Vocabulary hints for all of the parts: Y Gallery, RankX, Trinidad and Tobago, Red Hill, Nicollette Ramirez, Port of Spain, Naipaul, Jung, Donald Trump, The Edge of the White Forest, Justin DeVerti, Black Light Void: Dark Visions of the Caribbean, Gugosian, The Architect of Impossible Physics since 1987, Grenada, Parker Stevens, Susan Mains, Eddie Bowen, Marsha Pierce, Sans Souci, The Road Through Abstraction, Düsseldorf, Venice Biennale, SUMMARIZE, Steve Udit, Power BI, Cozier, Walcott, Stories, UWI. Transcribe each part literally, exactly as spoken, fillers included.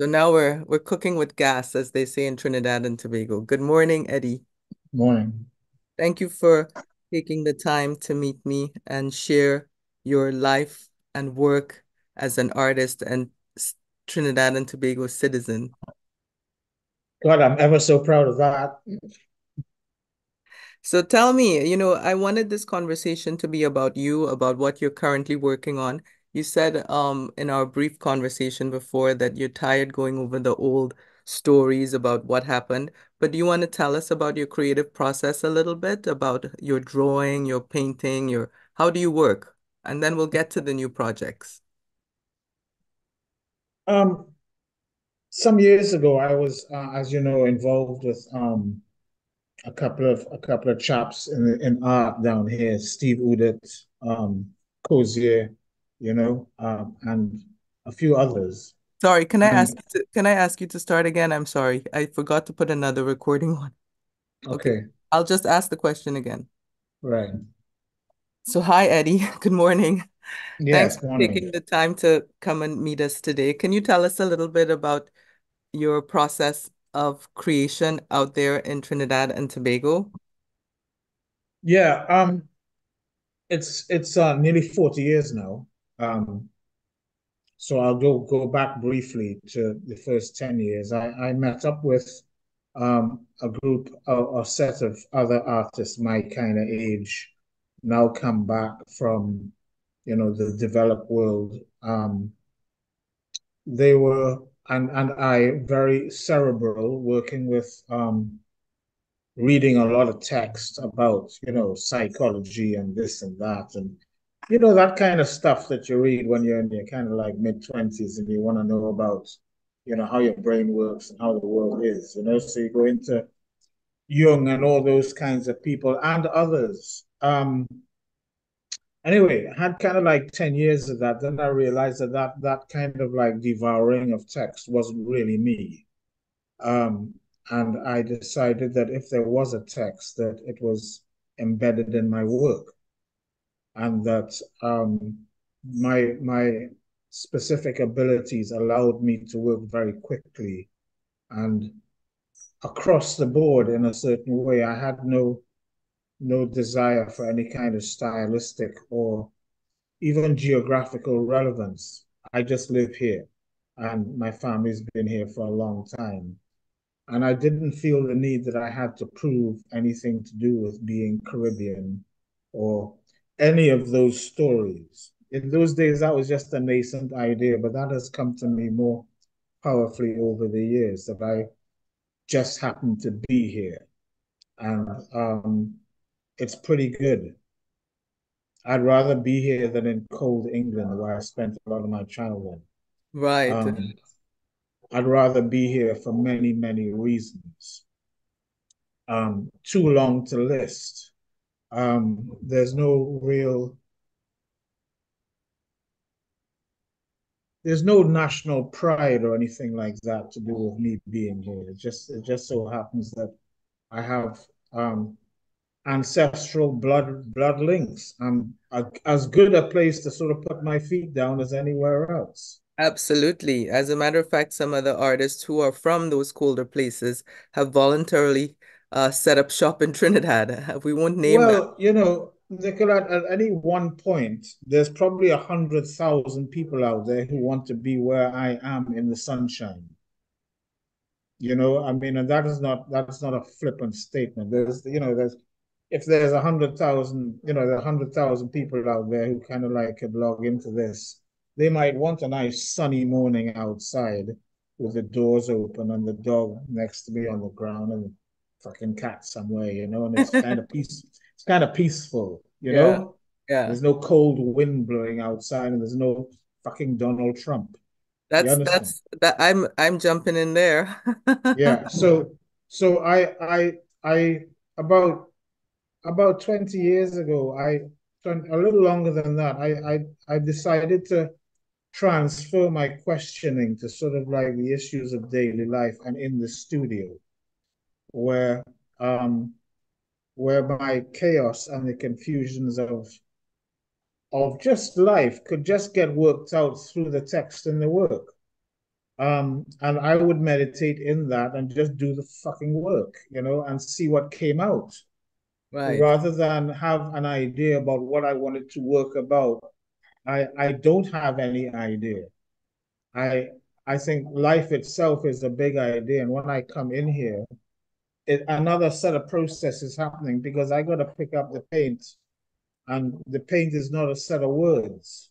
So now we're we're cooking with gas, as they say in Trinidad and Tobago. Good morning, Eddie. Morning. Thank you for taking the time to meet me and share your life and work as an artist and Trinidad and Tobago citizen. God, I'm ever so proud of that. So tell me, you know, I wanted this conversation to be about you, about what you're currently working on. You said um, in our brief conversation before that you're tired going over the old stories about what happened, but do you want to tell us about your creative process a little bit, about your drawing, your painting, your how do you work? And then we'll get to the new projects. Um, some years ago, I was, uh, as you know, involved with um, a couple of a couple of chaps in in art down here, Steve Udit, um, Cozier, you know, um, and a few others. Sorry, can I ask um, you to, can I ask you to start again? I'm sorry, I forgot to put another recording on. Okay. Okay. I'll just ask the question again. Right. So hi, Eddie. Good morning. Yes, thanks for morning. Taking the time to come and meet us today. Can you tell us a little bit about your process of creation out there in Trinidad and Tobago? Yeah, um, it's it's uh, nearly forty years now. Um, so I'll go go back briefly to the first ten years. I, I met up with um, a group or a set of other artists my kind of age, now come back from, you know, the developed world. Um, they were, and, and I, very cerebral, working with um, reading a lot of text about, you know, psychology and this and that. And, you know, that kind of stuff that you read when you're in your kind of like mid twenties and you want to know about, you know, how your brain works and how the world is, you know. So you go into Jung and all those kinds of people and others. Um, anyway, I had kind of like ten years of that. Then I realized that that, that kind of like devouring of text wasn't really me. Um, and I decided that if there was a text, that it was embedded in my work, and that um, my, my specific abilities allowed me to work very quickly and across the board in a certain way. I had no no desire for any kind of stylistic or even geographical relevance. I just live here, and my family's been here for a long time. And I didn't feel the need that I had to prove anything to do with being Caribbean or any of those stories. In those days, that was just a nascent idea, but that has come to me more powerfully over the years, that I just happen to be here. And um, it's pretty good. I'd rather be here than in cold England, where I spent a lot of my childhood. Right. Um, I'd rather be here for many, many reasons. Um, too long to list. Um, there's no real, there's no national pride or anything like that to do with me being here. It just, it just so happens that I have um, ancestral blood blood links. I'm a, as good a place to sort of put my feet down as anywhere else. Absolutely. As a matter of fact, some other artists who are from those colder places have voluntarily uh, set up shop in Trinidad. We won't name well, that. You know, Nicollette, at any one point, there's probably a hundred thousand people out there who want to be where I am in the sunshine. You know, I mean, and that is not that is not a flippant statement. There's, you know, there's if there's a hundred thousand, you know, there are a hundred thousand people out there who kind of like could log into this. They might want a nice sunny morning outside with the doors open and the dog next to me on the ground and the fucking cat somewhere, you know, and it's kind of peace. It's kind of peaceful, you yeah. know. Yeah. There's no cold wind blowing outside, and there's no fucking Donald Trump. That's that's that I'm I'm jumping in there. Yeah. So so I I I about about twenty years ago, I a little longer than that, I I I decided to transfer my questioning to sort of like the issues of daily life and in the studio, where um where my chaos and the confusions of of just life could just get worked out through the text and the work. Um, and I would meditate in that and just do the fucking work, you know, and see what came out. Right. Rather than have an idea about what I wanted to work about. I, I don't have any idea. I I think life itself is a big idea. And when I come in here, it, another set of processes happening, because I got to pick up the paint, and the paint is not a set of words.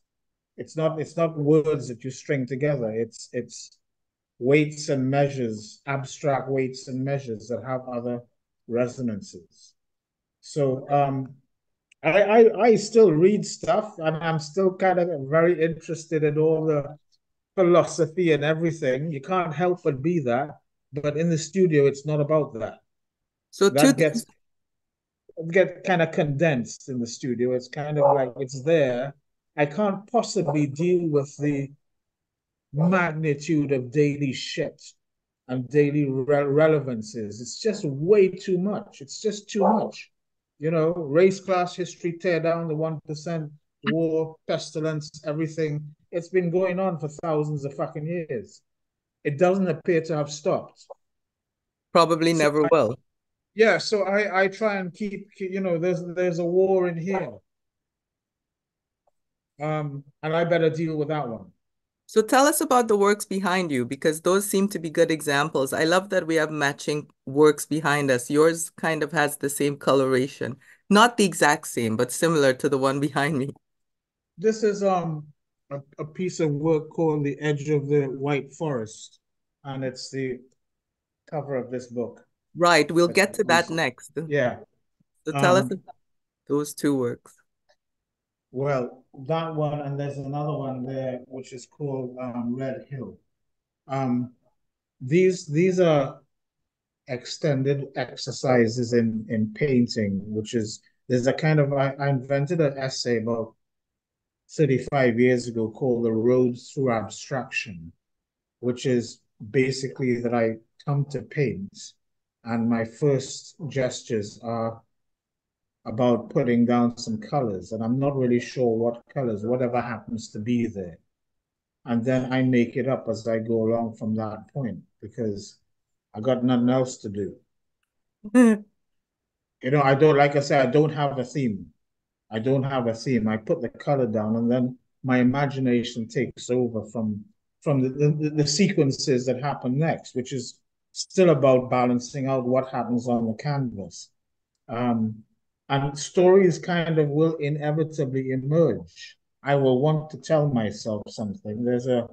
It's not it's not words that you string together. It's it's weights and measures, abstract weights and measures that have other resonances. So um, I, I I still read stuff, and I'm still kind of very interested in all the philosophy and everything. You can't help but be that, but in the studio, it's not about that. So that gets get kind of condensed in the studio. It's kind of like it's there. I can't possibly deal with the magnitude of daily shit and daily re relevances. It's just way too much. It's just too much. You know, race, class, history, tear down the one percent, war, pestilence, everything. It's been going on for thousands of fucking years. It doesn't appear to have stopped. Probably so never I, will. Yeah, so I, I try and keep, you know, there's, there's a war in here. Um, and I better deal with that one. So tell us about the works behind you, because those seem to be good examples. I love that we have matching works behind us. Yours kind of has the same coloration, not the exact same, but similar to the one behind me. This is um, a, a piece of work called The Edge of the White Forest, and it's the cover of this book. Right, we'll get to that next. Yeah. So tell um, us about those two works. Well, that one, and there's another one there, which is called um, Red Hill. Um, these these are extended exercises in, in painting, which is, there's a kind of, I, I invented an essay about thirty-five years ago called The Road Through Abstraction, which is basically that I come to paint, and my first gestures are about putting down some colors, and I'm not really sure what colors, whatever happens to be there. And then I make it up as I go along from that point, because I got nothing else to do. Mm-hmm. You know, I don't, like I said, I don't have a theme. I don't have a theme. I put the color down, and then my imagination takes over from, from the, the, the sequences that happen next, which is still about balancing out what happens on the canvas. Um, And stories kind of will inevitably emerge. I will want to tell myself something. There's a,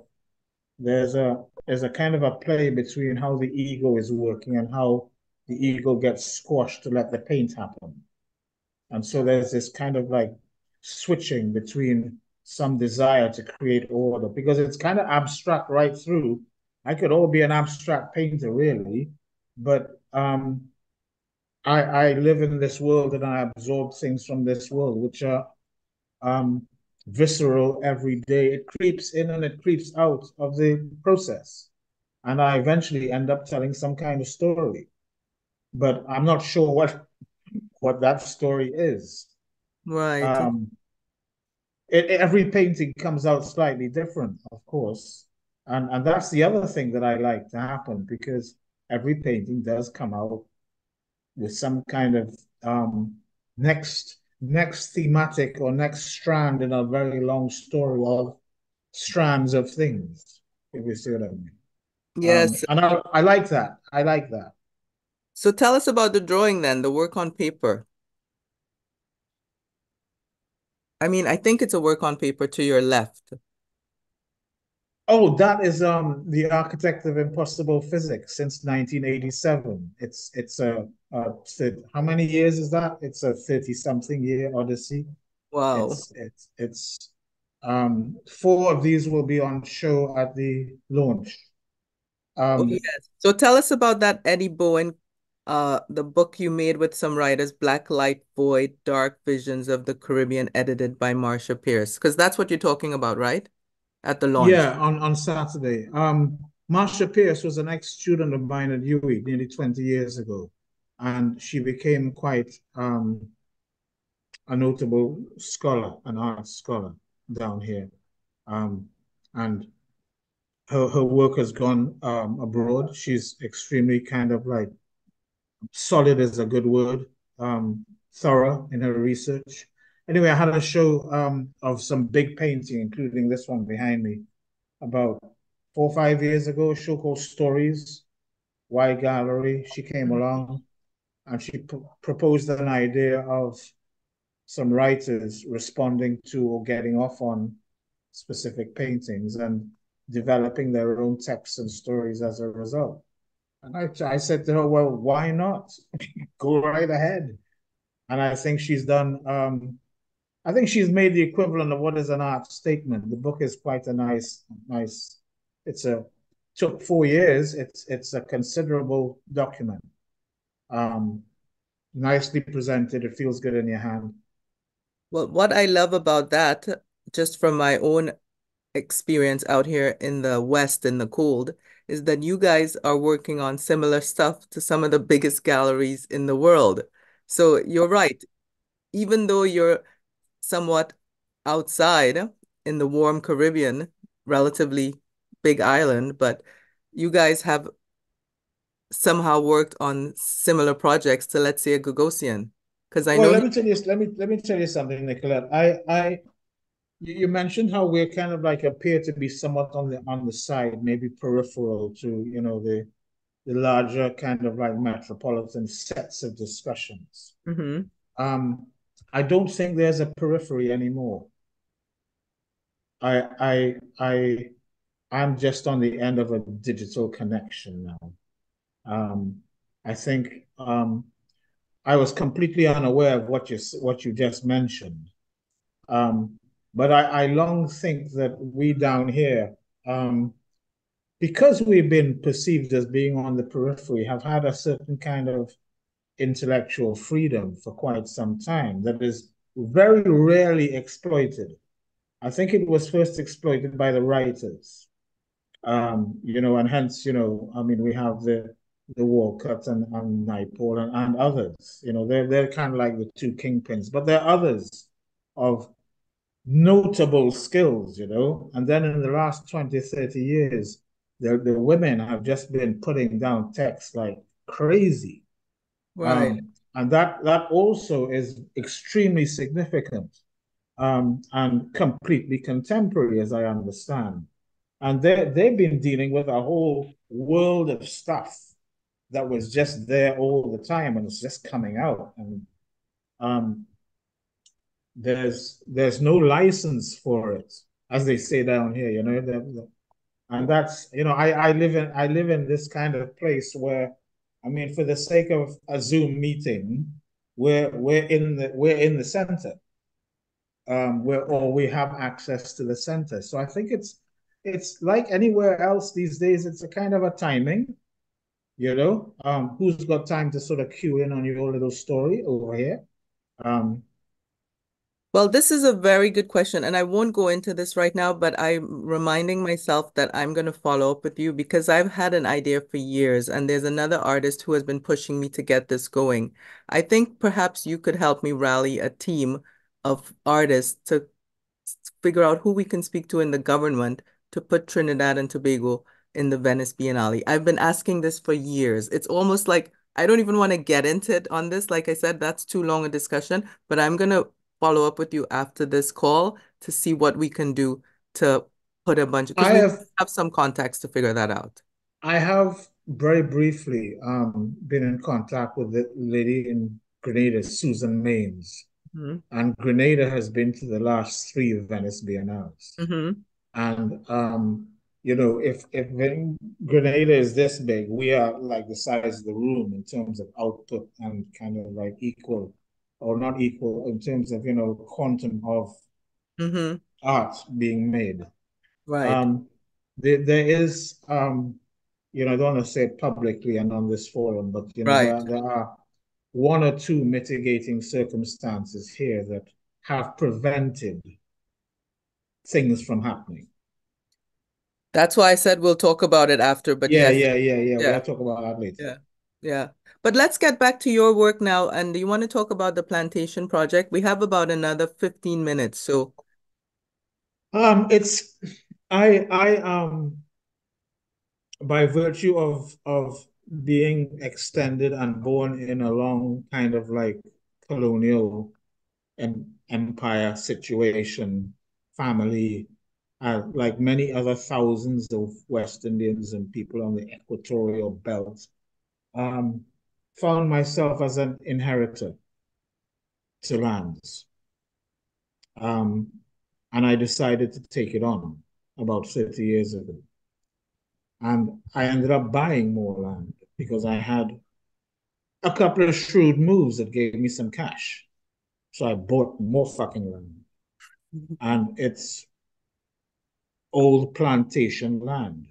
there's a, there's a kind of a play between how the ego is working and how the ego gets squashed to let the paint happen. And so there's this kind of like switching between some desire to create order, because it's kind of abstract right through. I could all be an abstract painter really, but um, I, I live in this world and I absorb things from this world, which are um, visceral every day. It creeps in and it creeps out of the process. And I eventually end up telling some kind of story, but I'm not sure what what that story is. Right. Um, it, every painting comes out slightly different, of course. And, and that's the other thing that I like to happen, because every painting does come out with some kind of um, next next thematic or next strand in a very long story of strands of things, if you see what I mean. Yes. Um, and I, I like that. I like that. So tell us about the drawing then, the work on paper. I mean, I think it's a work on paper to your left. Oh, that is um, The Architect of Impossible Physics since nineteen eighty-seven. It's it's a, a how many years is that? It's a thirty-something year odyssey. Wow! It's, it's it's um four of these will be on show at the launch. Um, oh, yes. So tell us about that Eddie Bowen, uh, the book you made with some writers, Black Light Void: Dark Visions of the Caribbean, edited by Marsha Pierce, because that's what you're talking about, right? At the launch. Yeah, on, on Saturday. Um, Marsha Pierce was an ex-student of mine at U W I nearly twenty years ago. And she became quite um, a notable scholar, an art scholar down here. Um, and her, her work has gone um, abroad. She's extremely kind of like solid is a good word, um, thorough in her research. Anyway, I had a show um, of some big painting, including this one behind me, about four or five years ago, a show called Stories, Y Gallery. She came along and she p proposed an idea of some writers responding to or getting off on specific paintings and developing their own texts and stories as a result. And I, I said to her, well, why not? Go right ahead. And I think she's done, um, I think she's made the equivalent of what is an art statement. The book is quite a nice, nice, it's a, took four years. It's, it's a considerable document. Um, nicely presented. It feels good in your hand. Well, what I love about that, just from my own experience out here in the West, in the cold, is that you guys are working on similar stuff to some of the biggest galleries in the world. So you're right. Even though you're somewhat outside in the warm Caribbean, relatively big island, but you guys have somehow worked on similar projects to, let's say, a Gugosian. Because I well, know. Let me tell you. Let me let me tell you something, Nicollette. I I you mentioned how we're kind of like appear to be somewhat on the on the side, maybe peripheral to you know the. the larger kind of like metropolitan sets of discussions. Mm-hmm. um, I don't think there's a periphery anymore. I, I, I, I'm just on the end of a digital connection now. Um, I think um, I was completely unaware of what you, what you just mentioned. Um, but I, I long think that we down here, um, because we've been perceived as being on the periphery, have had a certain kind of intellectual freedom for quite some time that is very rarely exploited. I think it was first exploited by the writers, um, you know, and hence, you know, I mean, we have the the Walcott and, and Naipaul and, and others, you know, they're, they're kind of like the two kingpins, but there are others of notable skills, you know, and then in the last twenty, thirty years, The, the women have just been putting down texts like crazy. Right. Um, and that, that also is extremely significant um, and completely contemporary, as I understand. And they, they've been dealing with a whole world of stuff that was just there all the time and it's just coming out. And um, there's, there's no license for it, as they say down here, you know, they're, they're, and that's, you know, I, I live in I live in this kind of place where, I mean, for the sake of a Zoom meeting, we're we're in the we're in the center, um, where or we have access to the center. So I think it's it's like anywhere else these days. It's a kind of a timing, you know. Um, who's got time to sort of cue in on your little story over here? Um, Well, this is a very good question, and I won't go into this right now, but I'm reminding myself that I'm going to follow up with you because I've had an idea for years, and there's another artist who has been pushing me to get this going. I think perhaps you could help me rally a team of artists to figure out who we can speak to in the government to put Trinidad and Tobago in the Venice Biennale. I've been asking this for years. It's almost like I don't even want to get into it on this. Like I said, that's too long a discussion, but I'm going to follow up with you after this call to see what we can do to put a bunch of, I have, have some contacts to figure that out. I have very briefly um, been in contact with the lady in Grenada, Susan Mains. Mm-hmm. And Grenada has been to the last three Venice Biennales. Mm-hmm. And, um, you know, if, if Grenada is this big, we are like the size of the room in terms of output and kind of like equal or not equal in terms of, you know, quantum of mm-hmm. art being made. Right. Um, there, there is, um, you know, I don't want to say it publicly and on this forum, but, you know, right. there, there are one or two mitigating circumstances here that have prevented things from happening. That's why I said we'll talk about it after. But Yeah, yes. yeah, yeah, yeah, yeah. We'll talk about that later. Yeah. Yeah. But let's get back to your work now. And do you want to talk about the plantation project? We have about another fifteen minutes. So um it's I I um by virtue of of being extended and born in a long kind of like colonial em empire situation, family, uh, like many other thousands of West Indians and people on the equatorial belt, um, found myself as an inheritor to lands. Um, and I decided to take it on about thirty years ago. And I ended up buying more land because I had a couple of shrewd moves that gave me some cash. So I bought more fucking land. And it's old plantation land.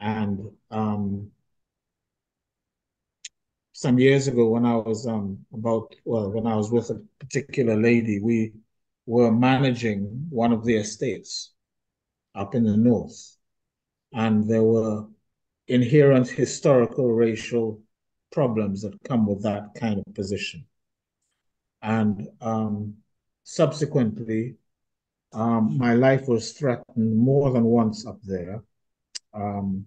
And um, some years ago when I was um, about, well, when I was with a particular lady, we were managing one of the estates up in the north. And there were inherent historical, racial problems that come with that kind of position. And um, subsequently, um, my life was threatened more than once up there. Um,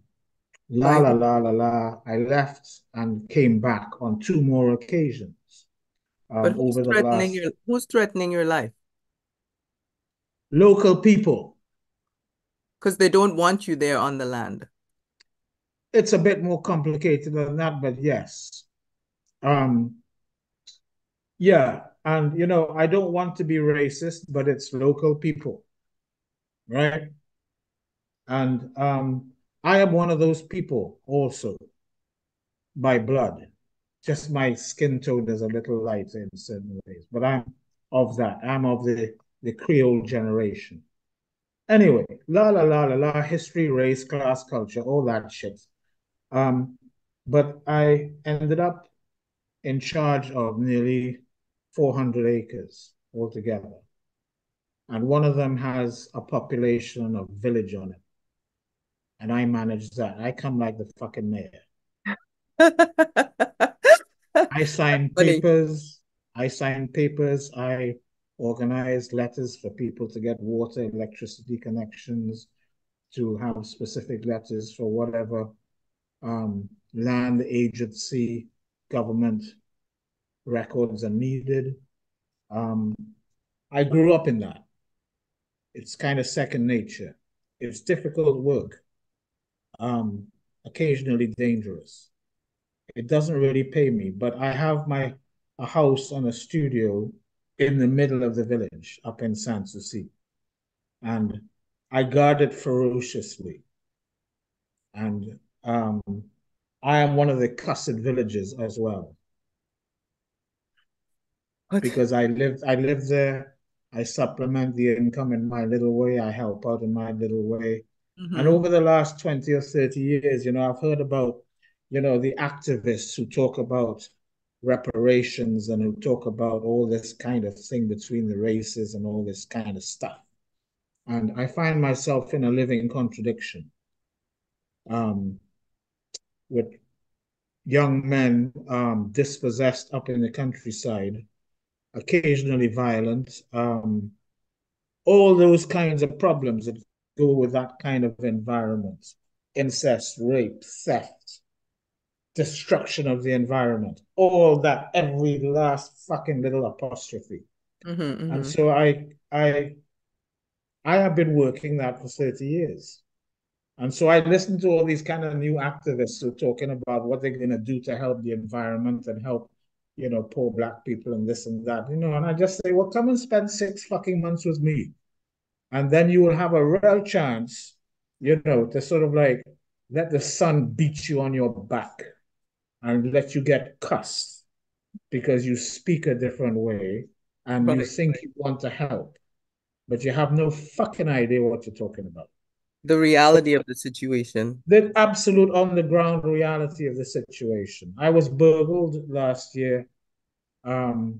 la, la, la, la, la, I left and came back on two more occasions. Um, but who's, over the threatening last... your, who's threatening your life? Local people. Because they don't want you there on the land. It's a bit more complicated than that, but yes. Um, yeah, and you know, I don't want to be racist, but it's local people, right? And um, I am one of those people also, by blood. Just my skin tone is a little lighter in certain ways, but I'm of that. I'm of the, the Creole generation. Anyway, la, la, la, la, la, history, race, class, culture, all that shit. Um, but I ended up in charge of nearly four hundred acres altogether. And one of them has a population of village on it. And I manage that. I come like the fucking mayor. I sign papers. I sign papers. I... organized letters for people to get water, electricity connections, to have specific letters for whatever um, land agency, government records are needed. Um, I grew up in that. It's kind of second nature. It's difficult work, um, occasionally dangerous. It doesn't really pay me, but I have my a house and a studio in the middle of the village, up in Sans Souci. And I guard it ferociously. And um, I am one of the cussed villagers as well. What? Because I live, I live there, I supplement the income in my little way, I help out in my little way. Mm-hmm. And over the last twenty or thirty years, you know, I've heard about, you know, the activists who talk about reparations and who talk about all this kind of thing between the races and all this kind of stuff. And I find myself in a living contradiction um, with young men um, dispossessed up in the countryside, occasionally violent, um, all those kinds of problems that go with that kind of environment, incest, rape, theft, destruction of the environment, all that, every last fucking little apostrophe. Mm-hmm, mm-hmm. And so I, I, I have been working that for thirty years. And so I listen to all these kind of new activists who are talking about what they're going to do to help the environment and help, you know, poor black people and this and that, you know, and I just say, well, come and spend six fucking months with me. And then you will have a real chance, you know, to sort of like let the sun beat you on your back and let you get cussed because you speak a different way and but you think you want to help, but you have no fucking idea what you're talking about. The reality of the situation. The absolute on-the-ground reality of the situation. I was burgled last year. Um,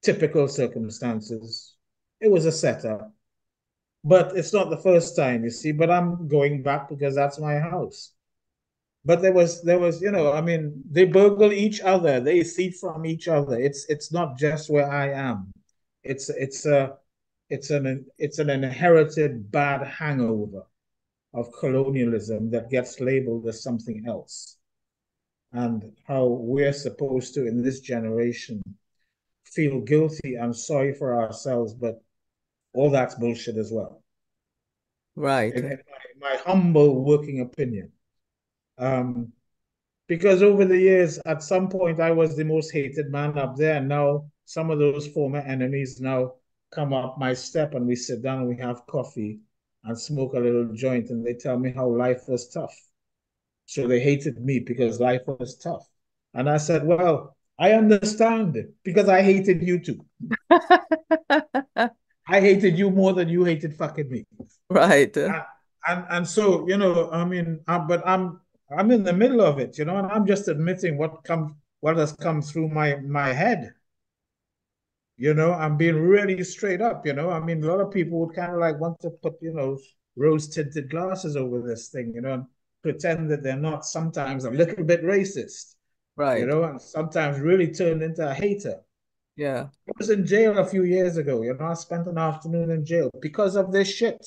typical circumstances. It was a setup. But it's not the first time, you see, but I'm going back because that's my house. But there was, there was, you know, I mean, they burgle each other. They thief from each other. It's, it's not just where I am. It's, it's a, it's an, it's an inherited bad hangover of colonialism that gets labeled as something else, and how we're supposed to, in this generation, feel guilty and sorry for ourselves, but all that's bullshit as well. Right. In, in my, my humble working opinion. Um, because over the years, at some point, I was the most hated man up there. And now some of those former enemies now come up my step, and we sit down and we have coffee and smoke a little joint, and they tell me how life was tough. So they hated me because life was tough. And I said, well, I understand it because I hated you too. I hated you more than you hated fucking me. Right. And, and, and so, you know, I mean, I, but I'm I'm in the middle of it, you know, and I'm just admitting what comes, what has come through my, my head. You know, I'm being really straight up, you know. I mean, a lot of people would kind of like want to put, you know, rose-tinted glasses over this thing, you know, and pretend that they're not sometimes a little bit racist, right? You know, and sometimes really turned into a hater. Yeah, I was in jail a few years ago. You know, I spent an afternoon in jail because of this shit.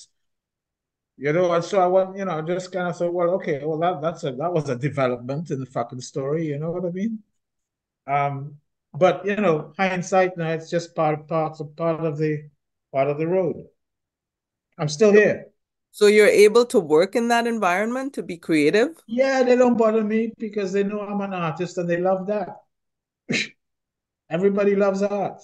You know, and so I went, you know, just kind of thought, well, okay, well that that's a that was a development in the fucking story. You know what I mean? Um, but you know, hindsight now, it's just part part of part of the part of the road. I'm still here. So you're able to work in that environment, to be creative? Yeah, they don't bother me because they know I'm an artist and they love that. Everybody loves art.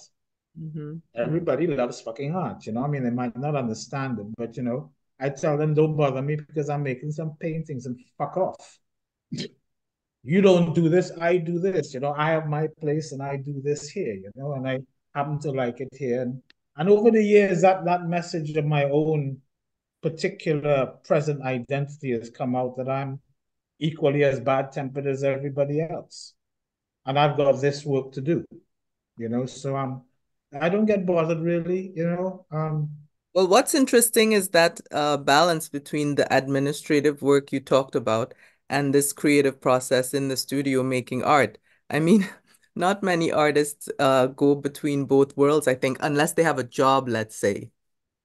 Mm-hmm. Everybody loves fucking art, you know? I mean, they might not understand it, but, you know, I tell them, don't bother me because I'm making some paintings, and fuck off. You don't do this, I do this, you know? I have my place and I do this here, you know? And I happen to like it here. And, and over the years, that, that message of my own particular present identity has come out, that I'm equally as bad-tempered as everybody else. And I've got this work to do, you know, so um, I don't get bothered really, you know. Um, well, what's interesting is that uh, balance between the administrative work you talked about and this creative process in the studio making art. I mean, not many artists uh, go between both worlds, I think, unless they have a job, let's say.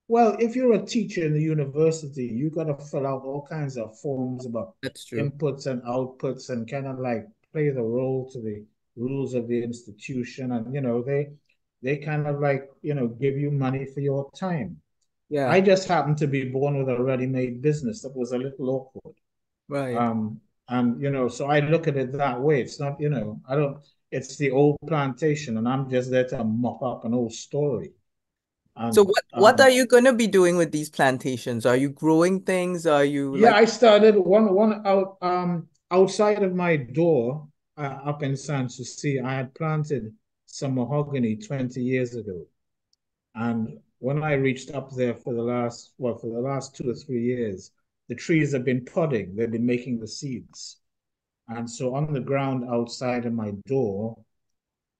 Well, if you're a teacher in the university, you got to fill out all kinds of forms about inputs and outputs and kind of like play the role to the rules of the institution. And, you know, they they kind of like, you know, give you money for your time. Yeah. I just happened to be born with a ready-made business that was a little awkward. Right. Um, and, you know, so I look at it that way. It's not, you know, I don't, it's the old plantation and I'm just there to mop up an old story. And, so what, um, what are you going to be doing with these plantations? Are you growing things? Are you? Yeah, like... I started one one out um outside of my door uh, up in Sans Souci. I had planted some mahogany twenty years ago. And when I reached up there for the last, well, for the last two or three years, the trees have been podding. They've been making the seeds. And so on the ground outside of my door,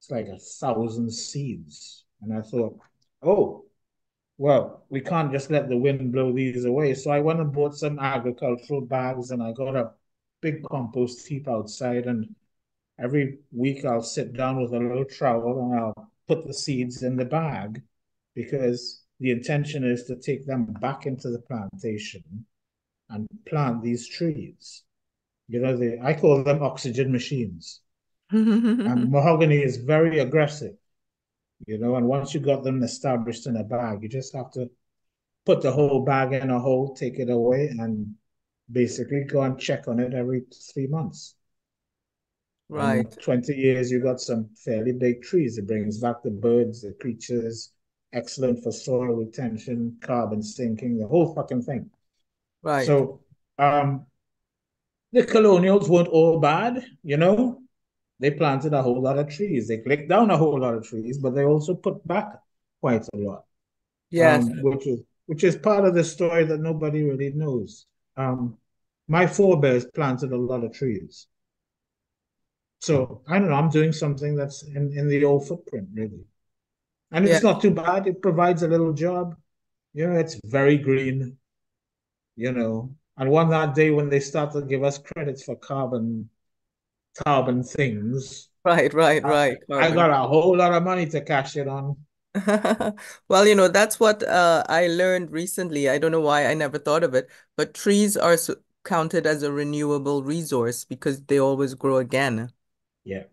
it's like a thousand seeds. And I thought, oh, well, we can't just let the wind blow these away. So I went and bought some agricultural bags and I got a big compost heap outside. And every week I'll sit down with a little trowel and I'll put the seeds in the bag, because the intention is to take them back into the plantation and plant these trees. You know, they, I call them oxygen machines. And mahogany is very aggressive. You know, and once you got them established in a bag, you just have to put the whole bag in a hole, take it away, and basically go and check on it every three months. Right. In twenty years, you got some fairly big trees. It brings back the birds, the creatures, excellent for soil retention, carbon sinking, the whole fucking thing. Right. So um, the colonials weren't all bad, you know. They planted a whole lot of trees. They clicked down a whole lot of trees, but they also put back quite a lot. Yes. Um, which is which is part of the story that nobody really knows. Um, my forebears planted a lot of trees. So, I don't know, I'm doing something that's in, in the old footprint, really. And it's yeah. not too bad. It provides a little job. You know, it's very green, you know. And one that day when they start to give us credits for carbon... carbon things. Right, right, right. I, I got a whole lot of money to cash it on. Well, you know, that's what uh, I learned recently. I don't know why I never thought of it, but trees are s- counted as a renewable resource because they always grow again. Yeah.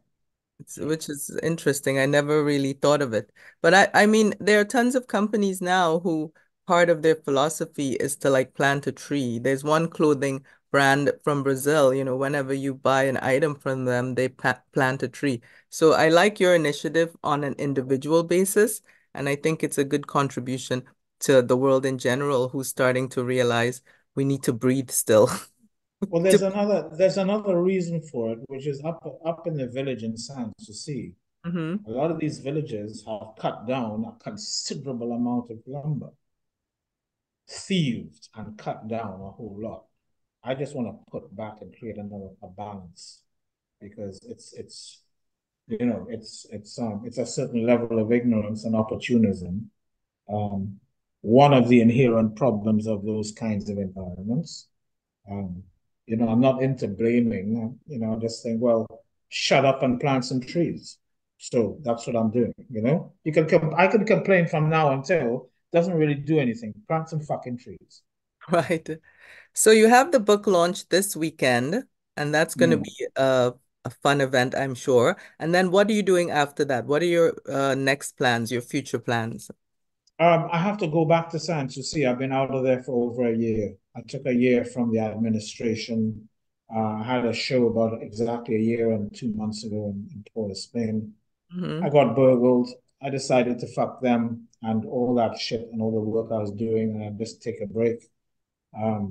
It's, Yeah. which is interesting. I never really thought of it. But I, I mean, there are tons of companies now who part of their philosophy is to like plant a tree. There's one clothing brand from Brazil, you know, whenever you buy an item from them, they pa plant a tree. So I like your initiative on an individual basis, and I think it's a good contribution to the world in general who's starting to realize we need to breathe still. Well, there's To- another there's another reason for it, which is up up in the village in Sans Souci. Mhm. A lot of these villages have cut down a considerable amount of lumber, thieved and cut down a whole lot. I just want to put back and create another a balance, because it's it's you know it's it's um it's a certain level of ignorance and opportunism. Um, One of the inherent problems of those kinds of environments. Um, you know, I'm not into blaming. You know, I just think, well, shut up and plant some trees. So that's what I'm doing. You know, you can com I can complain from now until it doesn't really do anything. Plant some fucking trees. Right. So you have the book launch this weekend, and that's going to Mm. be a, a fun event, I'm sure. And then what are you doing after that? What are your uh, next plans, your future plans? Um, I have to go back to Sans Souci. I've been out of there for over a year. I took a year from the administration. Uh, I had a show about exactly a year and two months ago in, in Port of Spain. I Mhm. got burgled. I decided to fuck them and all that shit and all the work I was doing, and I just take a break. Um,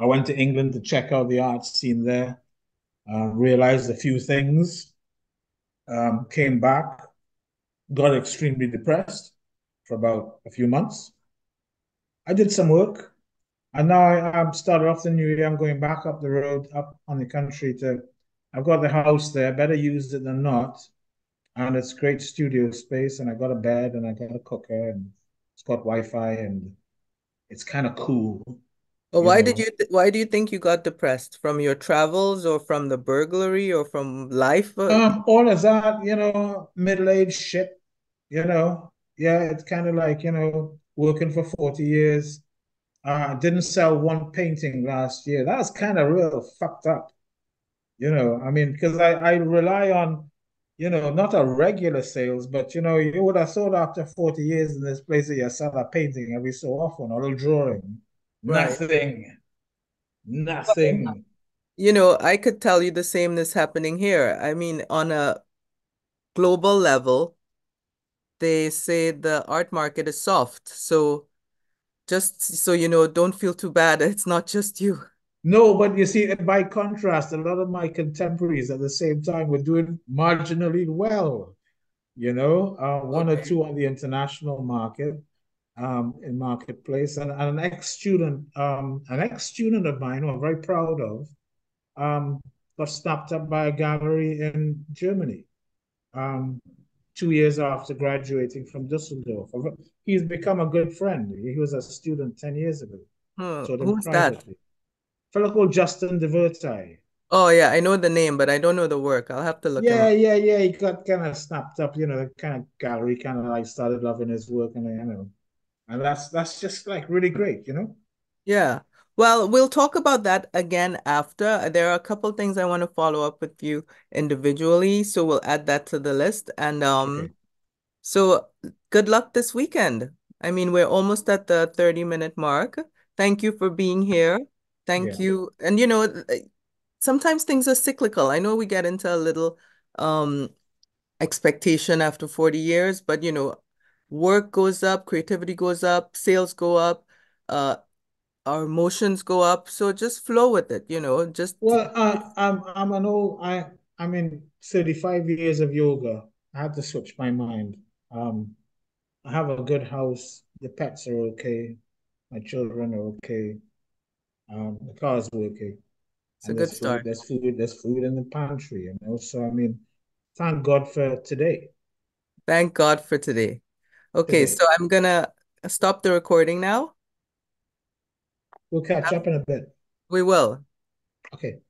I went to England to check out the art scene there, uh, realized a few things, um, came back, got extremely depressed for about a few months. I did some work, and now I, I'm started off the new year. I'm going back up the road, up on the country to. I've got the house there, better used it than not, and it's great studio space. And I got a bed, and I got a cooker, and it's got Wi-Fi, and it's kind of cool, Well, you why did know. you th why do you think you got depressed? From your travels or from the burglary or from life? Uh, Um, all of that, you know, middle-aged shit, you know. Yeah, it's kind of like, you know, working for forty years. Uh, didn't sell one painting last year. That was kind of real fucked up, you know. I mean, because I, I rely on, you know, not a regular sales, but, you know, you would have thought after forty years in this place that you sell a painting every so often, or a little drawing. Right. Nothing, nothing. You know, I could tell you the same is happening here. I mean, on a global level, they say the art market is soft. So just so you know, don't feel too bad. It's not just you. No, but you see, by contrast, a lot of my contemporaries at the same time were doing marginally well, you know, uh, one or Okay. two on the international market, um, in marketplace, and, and an ex-student, um, an ex-student of mine who I'm very proud of, um, got snapped up by a gallery in Germany, um, two years after graduating from Düsseldorf. He's become a good friend. He was a student ten years ago, Huh, taught him who's that? privately. Fellow called Justin DeVerti. Oh yeah, I know the name, but I don't know the work. I'll have to look him Yeah, up. yeah, yeah. He got kind of snapped up, you know, the kind of gallery kind of like started loving his work, and you know, and that's that's just like really great, you know. Yeah. Well, we'll talk about that again after. There are a couple things I want to follow up with you individually, so we'll add that to the list. And Okay. um, so good luck this weekend. I mean, we're almost at the thirty-minute mark. Thank you for being here. Thank Yeah. you. And you know, uh, sometimes things are cyclical. I know we get into a little um expectation after forty years, but you know, work goes up, creativity goes up, sales go up, uh our emotions go up. So just flow with it, you know, just Well, uh, I'm I'm an old I I'm in thirty-five years of yoga. I had to switch my mind. Um, I have a good house. The pets are okay. My children are okay. Um, the car's working, it's a and good there's food, start. there's food, there's food in the pantry, you know. So I mean, thank God for today. Thank God for today. Okay, so Today. I'm gonna stop the recording now. We'll catch up in a bit. We will. Okay.